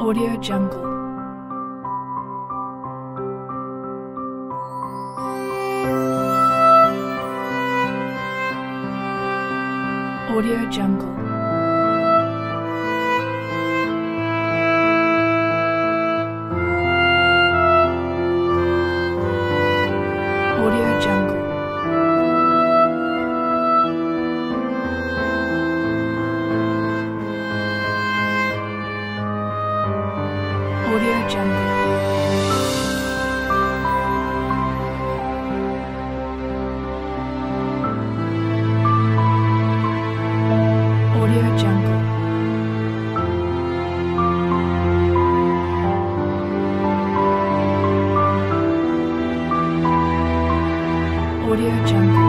AudioJungle. AudioJungle. AudioJungle. AudioJungle. AudioJungle. AudioJungle. AudioJungle.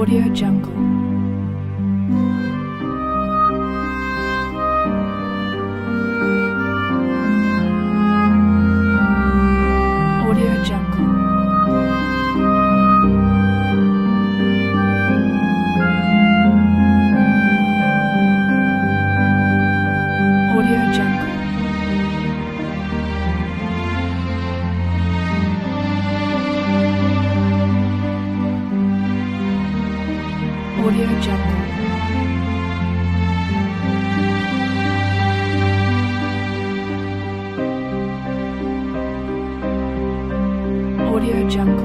AudioJungle. AudioJungle. AudioJungle. AudioJungle. AudioJungle. AudioJungle. AudioJungle. AudioJungle. AudioJungle. AudioJungle. AudioJungle. AudioJungle. AudioJungle.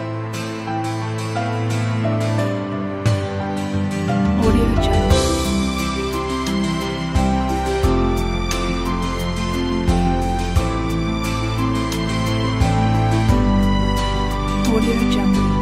AudioJungle. AudioJungle. AudioJungle. AudioJungle. AudioJungle.